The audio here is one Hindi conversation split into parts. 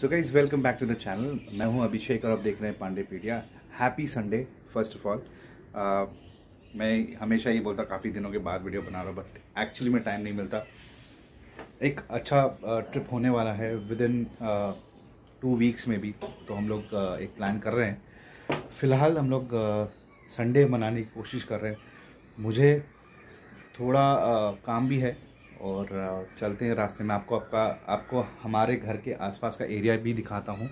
So guys welcome back to the channel. मैं हूं अभिषेक और आप देख रहे हैं Pandey पीडिया। Happy Sunday. First of all मैं हमेशा ये बोलता काफ़ी दिनों के बाद वीडियो बना रहा हूँ, बट एक्चुअली में टाइम नहीं मिलता। एक अच्छा ट्रिप होने वाला है विद इन 2 वीक्स में भी, तो हम लोग एक प्लान कर रहे हैं। फ़िलहाल हम लोग संडे मनाने की कोशिश कर रहे हैं। मुझे थोड़ा काम भी है और चलते हैं। रास्ते में आपको हमारे घर के आसपास का एरिया भी दिखाता हूँ,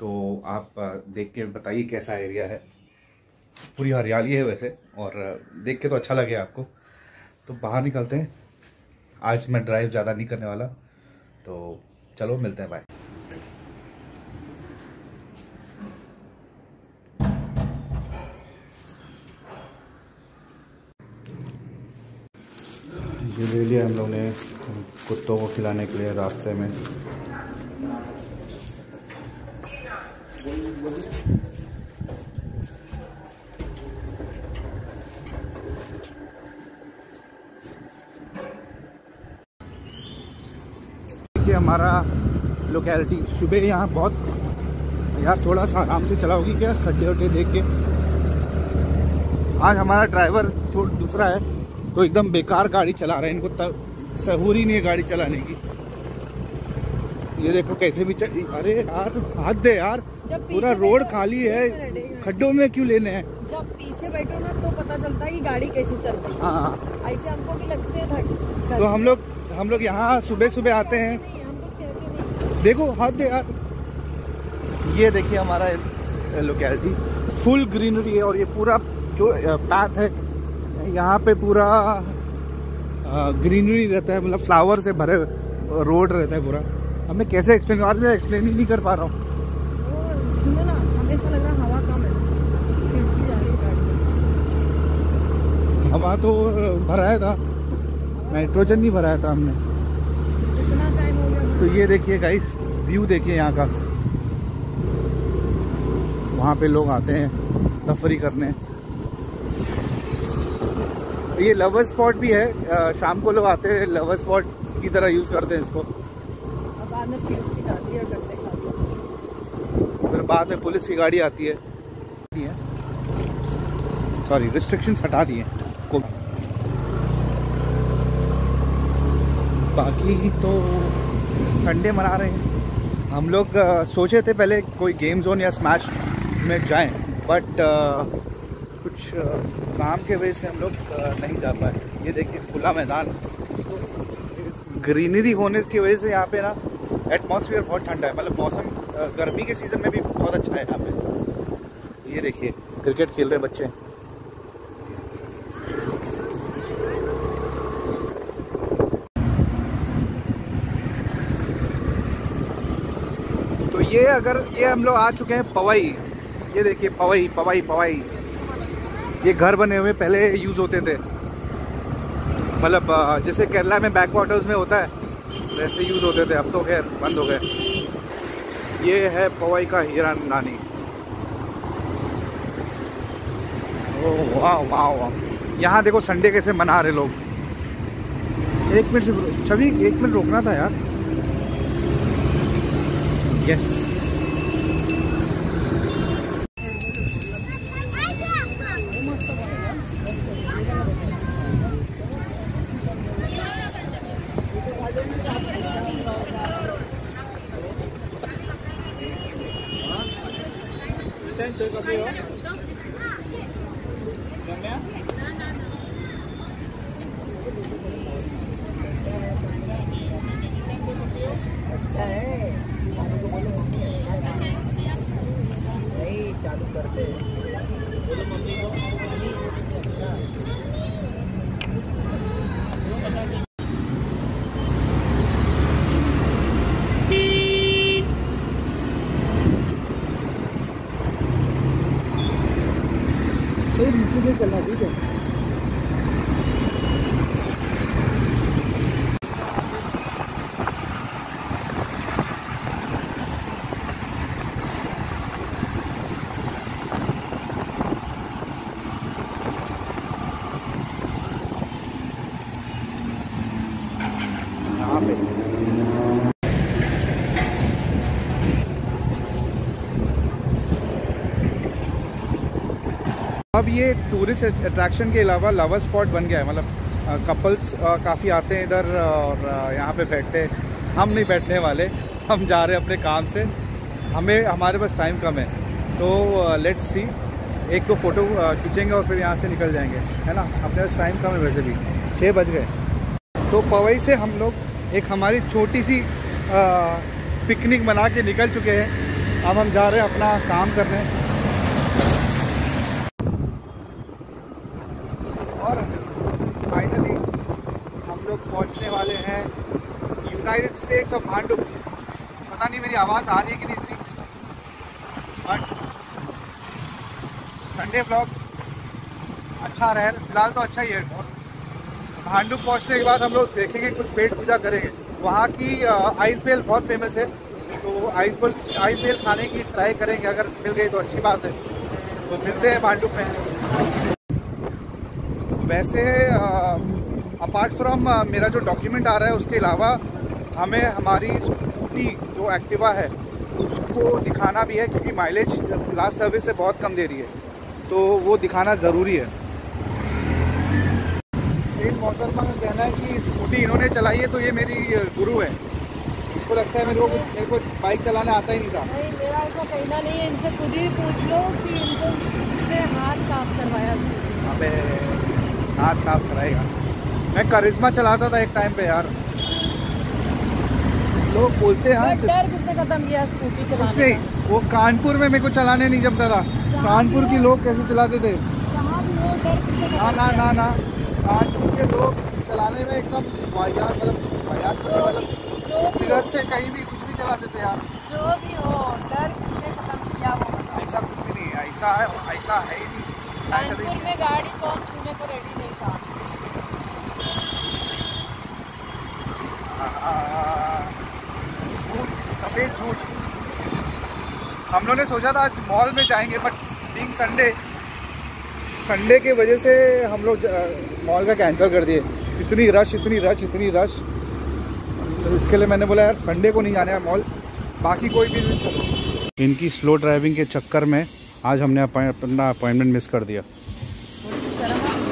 तो आप देख के बताइए कैसा एरिया है। पूरी हरियाली है वैसे, और देख के तो अच्छा लगे आपको। तो बाहर निकलते हैं। आज मैं ड्राइव ज़्यादा नहीं करने वाला, तो चलो मिलते हैं। बाय। ये ले लिया हम लोग ने कुत्तों को खिलाने के लिए रास्ते में। देखिए हमारा लोकेलिटी। सुबह यहाँ बहुत यार, थोड़ा सा आराम से चलाओगी क्या, खड्डे वड्डे देख के। आज हमारा ड्राइवर थोड़ा दूसरा है, तो एकदम बेकार गाड़ी चला रहे हैं। इनको तब सहूर ही नहीं है गाड़ी चलाने की। ये देखो कैसे भी चल। अरे यार हाथ दे यार, पूरा रोड खाली है, खड्डों में क्यों लेने हैं। जब पीछे बैठो ना तो पता चलता है कि गाड़ी कैसे चलती है। हाँ ऐसे हमको भी लगते हैं। तो हम लोग यहाँ सुबह सुबह आते हैं। देखो हाथ दे यार। ये देखिए हमारा लोकेलिटी फुल ग्रीनरी है, और ये पूरा जो पैथ है यहाँ पे पूरा ग्रीनरी रहता है, मतलब फ्लावर से भरे रोड रहता है पूरा। अब मैं कैसे एक्सप्लेन ही नहीं कर पा रहा हूँ। सुनो ना, हमें ऐसा लग रहा हवा कम है। हवा तो भराया था, नाइट्रोजन नहीं भराया था हमने। इतना टाइम हो गया। तो ये देखिए गाइस, व्यू देखिए यहाँ का। वहाँ पे लोग आते हैं तफरी करने। ये लवर स्पॉट भी है, शाम को लोग आते हैं, लवर स्पॉट की तरह यूज करते हैं इसको। फिर बाद में पुलिस की गाड़ी आती है। सॉरी, रिस्ट्रिक्शंस हटा दिए। बाकी तो संडे मना रहे हैं हम लोग। सोचे थे पहले कोई गेम जोन या स्मैश में जाएं, बट कुछ काम के वजह से हम लोग नहीं जा पाए। ये देखिए खुला मैदान, ग्रीनरी होने की वजह से यहाँ पे ना एटमॉस्फेयर बहुत ठंडा है। मतलब मौसम गर्मी के सीज़न में भी बहुत अच्छा है यहाँ पे। ये देखिए क्रिकेट खेल रहे बच्चे। तो ये हम लोग आ चुके हैं पवई। ये देखिए पवई पवई पवई। ये घर बने हुए पहले यूज़ होते थे, मतलब जैसे केरला में बैक वाटर्स में होता है वैसे यूज़ होते थे। अब तो खैर बंद हो गए। ये है पवई का हीरा नानी। ओह वाह वाह वाह। यहाँ देखो संडे कैसे मना रहे लोग। एक मिनट से छवि, एक मिनट रोकना था यार। यस अब ये टूरिस्ट अट्रैक्शन के अलावा लवर स्पॉट बन गया है। मतलब कपल्स काफ़ी आते हैं इधर और यहाँ पे बैठते हैं। हम नहीं बैठने वाले, हम जा रहे हैं अपने काम से, हमें हमारे पास टाइम कम है। तो लेट्स सी, एक दो फ़ोटो खींचेंगे और फिर यहाँ से निकल जाएंगे, है ना। अपने पास टाइम कम है, वैसे भी 6 बज गए। तो पवई से हम लोग एक हमारी छोटी सी पिकनिक बना के निकल चुके हैं। अब हम जा रहे हैं अपना काम करने। और फाइनली हम लोग पहुँचने वाले हैं यूनाइटेड स्टेट्स ऑफ पांडुपुरी। पता नहीं मेरी आवाज़ आ रही है कि नहीं इतनी, बट संडे ब्लॉग अच्छा रहे फिलहाल, तो अच्छा ही है। पांडु पहुँचने के बाद हम लोग देखेंगे, कुछ पेट पूजा करेंगे। वहाँ की आइस बेल बहुत फेमस है, तो आइस बेल खाने की ट्राई करेंगे, अगर मिल गई तो अच्छी बात है। तो मिलते हैं पांडु में। वैसे अपार्ट फ्रॉम मेरा जो डॉक्यूमेंट आ रहा है, उसके अलावा हमें हमारी स्कूटी जो एक्टिवा है उसको दिखाना भी है, क्योंकि माइलेज लास्ट सर्विस से बहुत कम दे रही है, तो वो दिखाना ज़रूरी है। एक मोहतरमा का कहना है कि स्कूटी इन्होंने चलाई है, तो ये मेरी गुरु है। उसको लगता है मेरे को बाइक चलाना आता ही नहीं था। नहीं, मेरा ऐसा कहना नहीं है, इनसे खुद ही पूछ लो कि इनको किसने हाथ साफ करवाया। अब हाथ साफ कराएगा। मैं करिश्मा चलाता था एक टाइम पे यार, लोग बोलते हैं किसने खत्म किया स्कूटी चलाने। कुछ नहीं, वो कानपुर में मेरे को चलाने नहीं जमता था। कानपुर के लोग कैसे चलाते थे। ना ना ना ना, कानपुर के लोग चलाने में एकदम वाहियात, मतलब इधर से कहीं भी कुछ भी चलाते थे यार। जो भी हो, डर किसने खत्म किया वो। ऐसा कुछ भी नहीं, ऐसा है ही नहीं। कानपुर में गाड़ी कौन छूने को रेडी नहीं था। सफेद झूठ। हम लोगों ने सोचा था आज मॉल में जाएंगे, बट बीइंग संडे के वजह से हम लोग मॉल का कैंसिल कर दिए। इतनी रश। तो इसके लिए मैंने बोला यार संडे को नहीं जाने है मॉल, बाकी कोई भी नहीं। चलो, इनकी स्लो ड्राइविंग के चक्कर में आज हमने अपना अपॉइंटमेंट मिस कर दिया।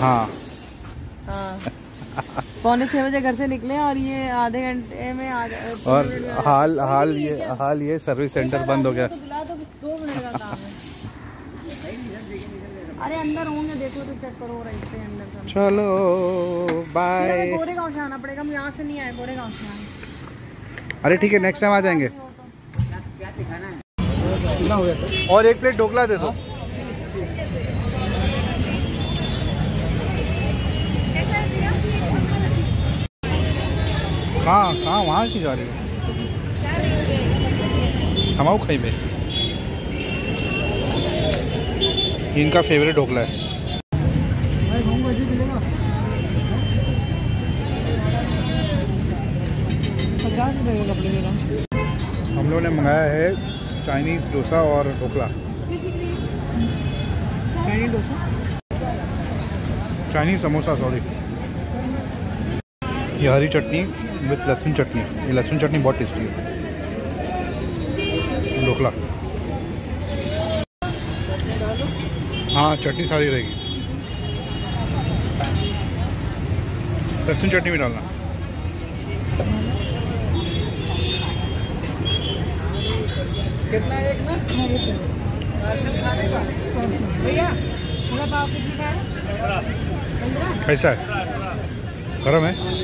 हाँ। 5:45 बजे घर से निकले और ये आधे घंटे में आ गए। और हाल ये सर्विस सेंटर बंद हो गया। अरे अंदर होंगे, देखो तो चेक करो अंदर। चलो बाय। बोरेगांव से आना पड़ेगा, हम यहाँ से नहीं आए, बोरेगांव से आए। अरे ठीक है, नेक्स्ट टाइम आ जाएंगे। और एक प्लेट ढोकला दे दो। कहाँ वहाँ की जा रही है। हमाऊ खाई में इनका फेवरेट ढोकला है। हम लोगों ने मंगाया है चाइनीज डोसा और ढोकला। Chinese samosa, sorry. ये हरी चटनी विथ लहसुन चटनी, ये लहसुन चटनी बहुत टेस्टी है। ढोकला, हाँ चटनी सारी रहेगी, लहसुन चटनी भी डालना। कितना एक ना खाने का भैया, थोड़ा पाव कितने का है? कैसा है? गरम है।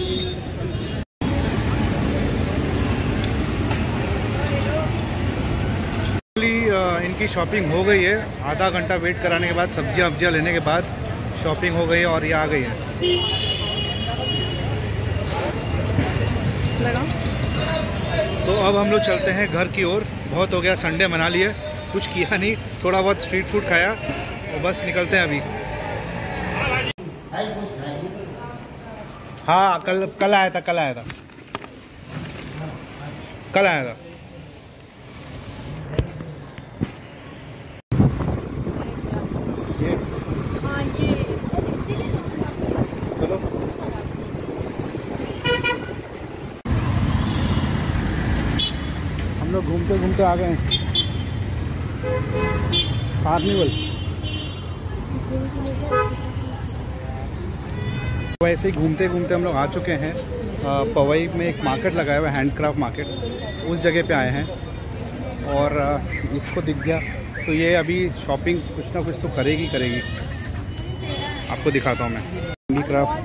इनकी शॉपिंग हो गई है। आधा घंटा वेट कराने के बाद, सब्जियां लेने के बाद शॉपिंग हो गई है और ये आ गई है। तो अब हम लोग चलते हैं घर की ओर। बहुत हो गया, संडे मना लिए, कुछ किया नहीं, थोड़ा बहुत स्ट्रीट फूड खाया और बस निकलते हैं अभी। हाँ कल आया था। घूमते घूमते आ गए हैं कार्निवल। वैसे ही घूमते घूमते हम लोग आ चुके हैं पवई में। एक मार्केट लगाया हुआ है, हैंडक्राफ्ट मार्केट, उस जगह पे आए हैं और इसको दिख गया तो ये अभी शॉपिंग कुछ ना कुछ तो करेगी करेगी। आपको दिखाता हूँ मैं हैंडीक्राफ्ट।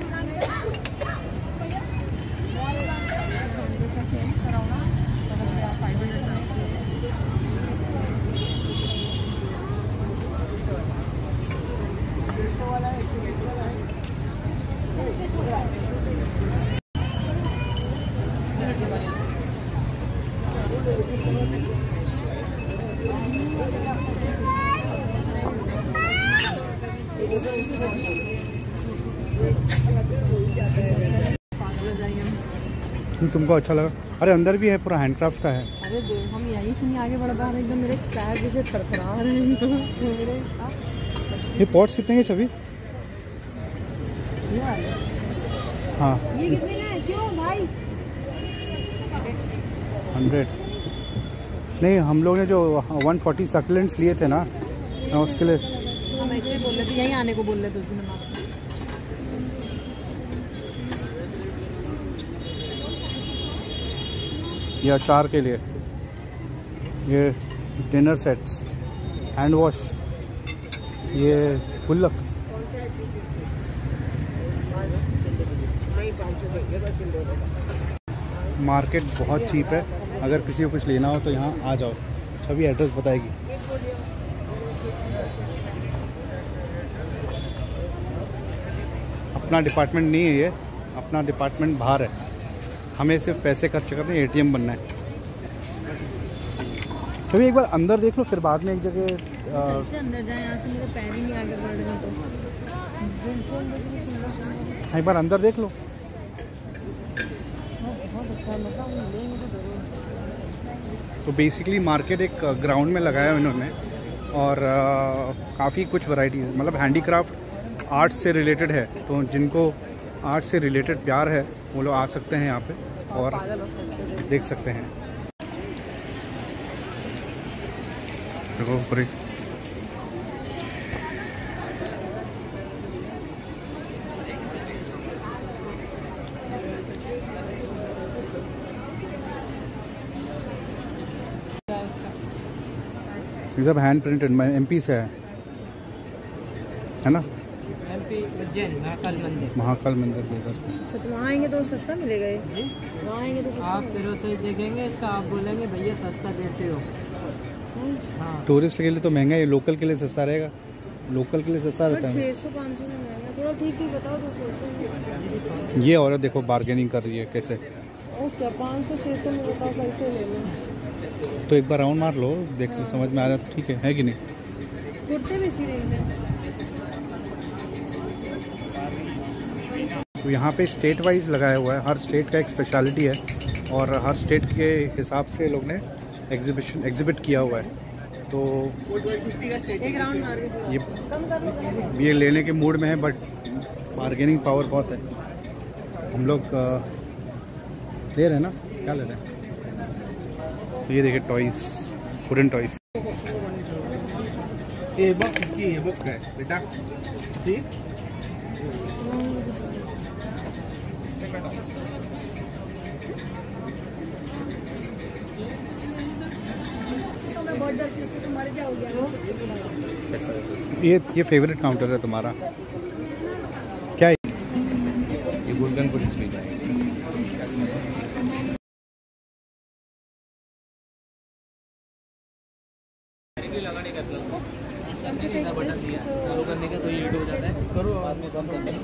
तुमको अच्छा लगा? अरे अंदर भी है, पूरा हैंडक्राफ्ट का है। अरे हम यहीं से नहीं आगे बढ़ पा रहे, एकदम मेरे पैर जैसे थरथरा रहे हैं। ये पॉट्स कितने के छवि? हाँ ये कितने का है? क्यों भाई 100 नहीं, हम लोग ने जो 140 सकलेंट्स लिए थे ना, उसके लिए हम ऐसे बोल रहे थे, यहीं आने को बोल रहे थे उस दिन हम। ये अचार के लिए, ये डिनर सेट्स, हैंड वॉश, ये गुल्लक, मार्केट बहुत चीप है। अगर किसी को कुछ लेना हो तो यहाँ आ जाओ। छवि एड्रेस बताएगी। अपना डिपार्टमेंट नहीं है ये, अपना डिपार्टमेंट बाहर है। हमें सिर्फ पैसे खर्च करने, एटीएम बनना है। चलिए एक बार अंदर देख लो, फिर बाद में एक जगह कैसे अंदर जाएं? यहाँ से मेरे पैर ही नहीं आगे बढ़ रहे तो। एक बार अंदर देख लो। तो बेसिकली मार्केट एक ग्राउंड में लगाया है इन्होंने और काफ़ी कुछ वैरायटीज, मतलब हैंडीक्राफ्ट आर्ट से रिलेटेड है, तो जिनको आर्ट से रिलेटेड प्यार है वो लोग आ सकते हैं यहाँ पे और देख सकते हैं। देखो पूरी ये सब हैंड प्रिंटेड एमपी से है ना, महाकाल मंदिर लेकर। तो वहाँ आएंगे तो सस्ता मिलेगा ये, वहाँ आएंगे तो आप फिर से देखेंगे इसका, आप बोलेंगे भैया सस्ता देते हो। हाँ टूरिस्ट के लिए तो महंगा है, लोकल के लिए सस्ता रहेगा। लोकल के लिए सस्ता रहता है 600-500 में महंगा, थोड़ा ठीक ही बताओ तो। ये औरत देखो बार्गेनिंग कर रही है कैसे। 500-600 में बताओ कैसे ले। तो एक बार राउंड मार लो, देख लो समझ में आ जाए तो ठीक है कि नहीं। कुर्ते भी इसी रेंज में। तो यहाँ पे स्टेट वाइज लगाया हुआ है, हर स्टेट का एक स्पेशलिटी है और हर स्टेट के हिसाब से लोग ने एग्जिबिट किया हुआ है। तो ये लेने के मूड में है, बट बार्गेनिंग पावर बहुत है। हम लोग ले रहे हैं ना, क्या ले रहे हैं। तो ये देखिए टॉयज़, वुडन टॉयज़। ये बुक की है, बुक है बेटा, ठीक। ये फेवरेट काउंटर है तुम्हारा क्या? ये गुर्गन को इसमें लगाने का बटन दिया करने का, तो ये हो जाता है, करो बाद में कम करते।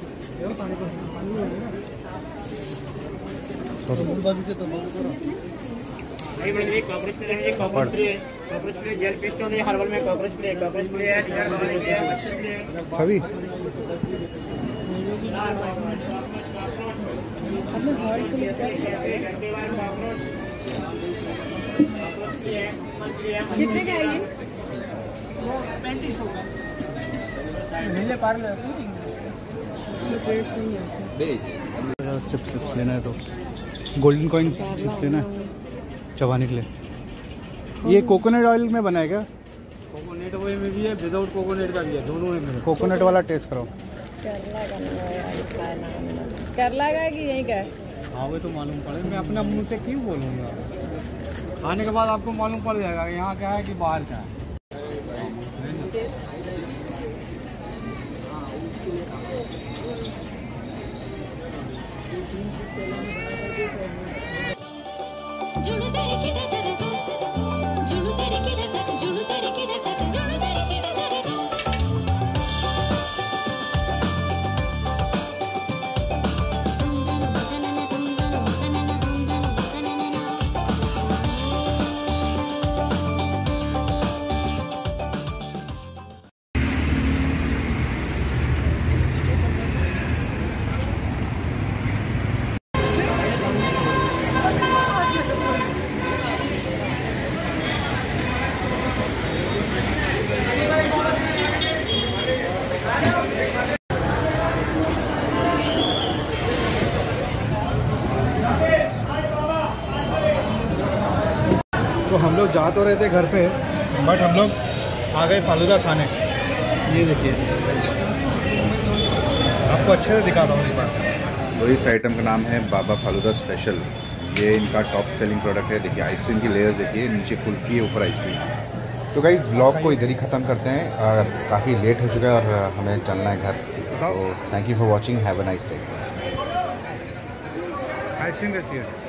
जेल पेस्ट होने हर्बल में कॉकरोच प्ले, कॉकरोच प्ले है, छवि कितने का है ये? 35 होगा। मिले पार्लर चिप्स लेना है तो गोल्डन कॉइन चिप्स लेना है चबाने के लिए। ये कोकोनट ऑयल में बनाया गया कोकोनट वे में भी है, विदाउट कोकोनट का भी है, दोनों में। कोकोनट वाला टेस्ट करो। केरला का है, केरला का कि यहीं का है? हाँ, वो तो मालूम पड़े, मैं अपना मुंह से क्यों बोलूँगा, खाने के बाद आपको मालूम पड़ जाएगा यहाँ क्या है कि बाहर का है। तो हम लोग जा तो रहे थे घर पे, बट हम लोग आ गए फालूदा खाने। ये देखिए, आपको अच्छे से दिखाता हूँ एक बार। तो इस आइटम का नाम है बाबा फालूदा स्पेशल। ये इनका टॉप सेलिंग प्रोडक्ट है। देखिए आइसक्रीम की लेयर्स देखिए, नीचे कुल्फी है, ऊपर आइसक्रीम। तो गाइस ब्लॉग को इधर ही ख़त्म करते हैं, काफ़ी लेट हो चुका है और हमें चलना है घर। तो thank you for watching, have a nice day. Ice cream कैसी है?